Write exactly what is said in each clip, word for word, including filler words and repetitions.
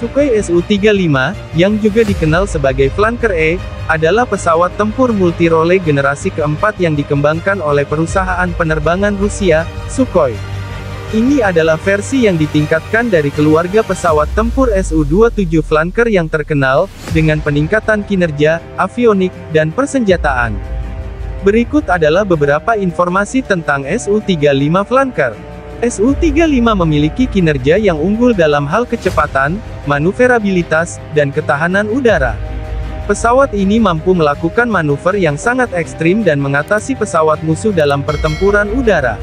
Sukhoi S U tiga puluh lima, yang juga dikenal sebagai Flanker-E, adalah pesawat tempur multirole generasi keempat yang dikembangkan oleh perusahaan penerbangan Rusia, Sukhoi. Ini adalah versi yang ditingkatkan dari keluarga pesawat tempur S U dua puluh tujuh Flanker yang terkenal, dengan peningkatan kinerja, avionik, dan persenjataan. Berikut adalah beberapa informasi tentang S U tiga puluh lima Flanker. S U tiga puluh lima memiliki kinerja yang unggul dalam hal kecepatan, manuverabilitas, dan ketahanan udara. Pesawat ini mampu melakukan manuver yang sangat ekstrim dan mengatasi pesawat musuh dalam pertempuran udara.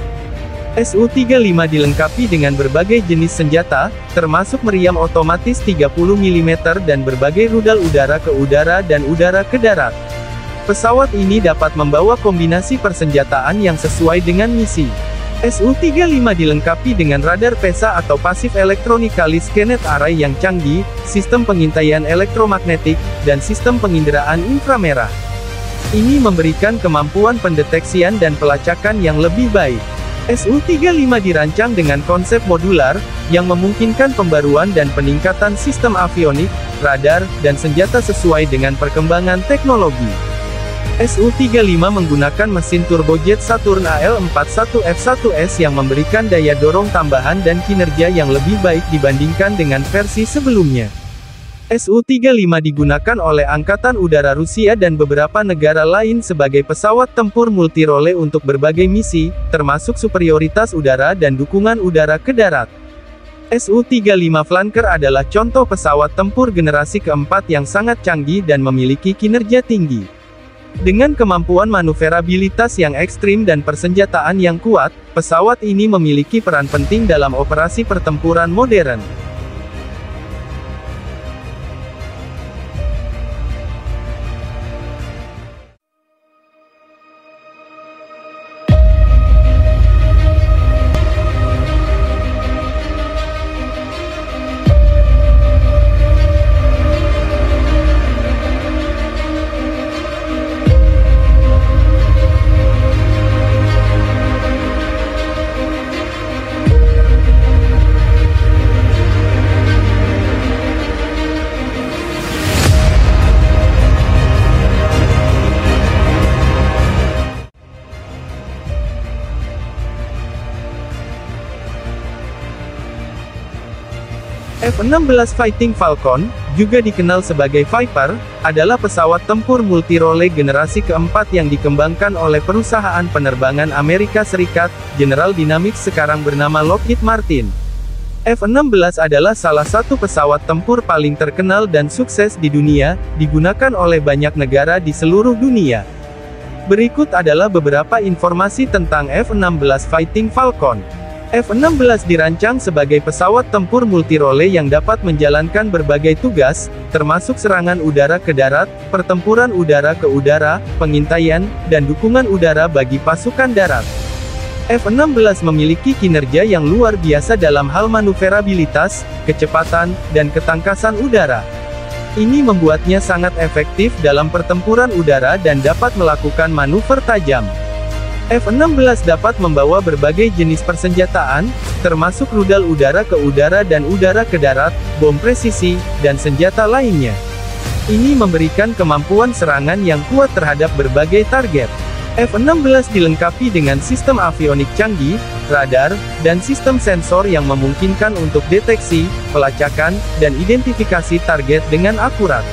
S U tiga puluh lima dilengkapi dengan berbagai jenis senjata, termasuk meriam otomatis tiga puluh milimeter dan berbagai rudal udara ke udara dan udara ke darat. Pesawat ini dapat membawa kombinasi persenjataan yang sesuai dengan misi. S U tiga puluh lima dilengkapi dengan radar PESA atau Passive Electronically Scanned Array yang canggih, sistem pengintaian elektromagnetik, dan sistem penginderaan inframerah. Ini memberikan kemampuan pendeteksian dan pelacakan yang lebih baik. S U tiga puluh lima dirancang dengan konsep modular, yang memungkinkan pembaruan dan peningkatan sistem avionik, radar, dan senjata sesuai dengan perkembangan teknologi. S U tiga puluh lima menggunakan mesin turbojet Saturn A L empat puluh satu F satu S yang memberikan daya dorong tambahan dan kinerja yang lebih baik dibandingkan dengan versi sebelumnya. S U tiga puluh lima digunakan oleh Angkatan Udara Rusia dan beberapa negara lain sebagai pesawat tempur multirole untuk berbagai misi, termasuk superioritas udara dan dukungan udara ke darat. S U tiga puluh lima Flanker adalah contoh pesawat tempur generasi keempat yang sangat canggih dan memiliki kinerja tinggi. Dengan kemampuan manuverabilitas yang ekstrim dan persenjataan yang kuat, pesawat ini memiliki peran penting dalam operasi pertempuran modern. F enam belas Fighting Falcon, juga dikenal sebagai Viper, adalah pesawat tempur multirole generasi keempat yang dikembangkan oleh perusahaan penerbangan Amerika Serikat, General Dynamics sekarang bernama Lockheed Martin. F enam belas adalah salah satu pesawat tempur paling terkenal dan sukses di dunia, digunakan oleh banyak negara di seluruh dunia. Berikut adalah beberapa informasi tentang F enam belas Fighting Falcon. F enam belas dirancang sebagai pesawat tempur multirole yang dapat menjalankan berbagai tugas, termasuk serangan udara ke darat, pertempuran udara ke udara, pengintaian, dan dukungan udara bagi pasukan darat. F enam belas memiliki kinerja yang luar biasa dalam hal manuverabilitas, kecepatan, dan ketangkasan udara. Ini membuatnya sangat efektif dalam pertempuran udara dan dapat melakukan manuver tajam. F enam belas dapat membawa berbagai jenis persenjataan, termasuk rudal udara ke udara dan udara ke darat, bom presisi, dan senjata lainnya. Ini memberikan kemampuan serangan yang kuat terhadap berbagai target. F enam belas dilengkapi dengan sistem avionik canggih, radar, dan sistem sensor yang memungkinkan untuk deteksi, pelacakan, dan identifikasi target dengan akurat.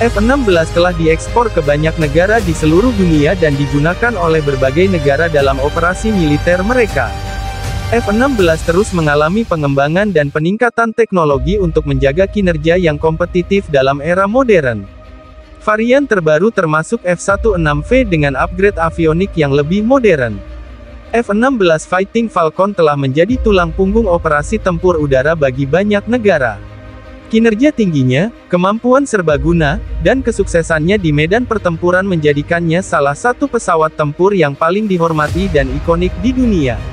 F enam belas telah diekspor ke banyak negara di seluruh dunia dan digunakan oleh berbagai negara dalam operasi militer mereka. F enam belas terus mengalami pengembangan dan peningkatan teknologi untuk menjaga kinerja yang kompetitif dalam era modern. Varian terbaru termasuk F enam belas V dengan upgrade avionik yang lebih modern. F enam belas Fighting Falcon telah menjadi tulang punggung operasi tempur udara bagi banyak negara. Kinerja tingginya, kemampuan serbaguna, dan kesuksesannya di medan pertempuran menjadikannya salah satu pesawat tempur yang paling dihormati dan ikonik di dunia.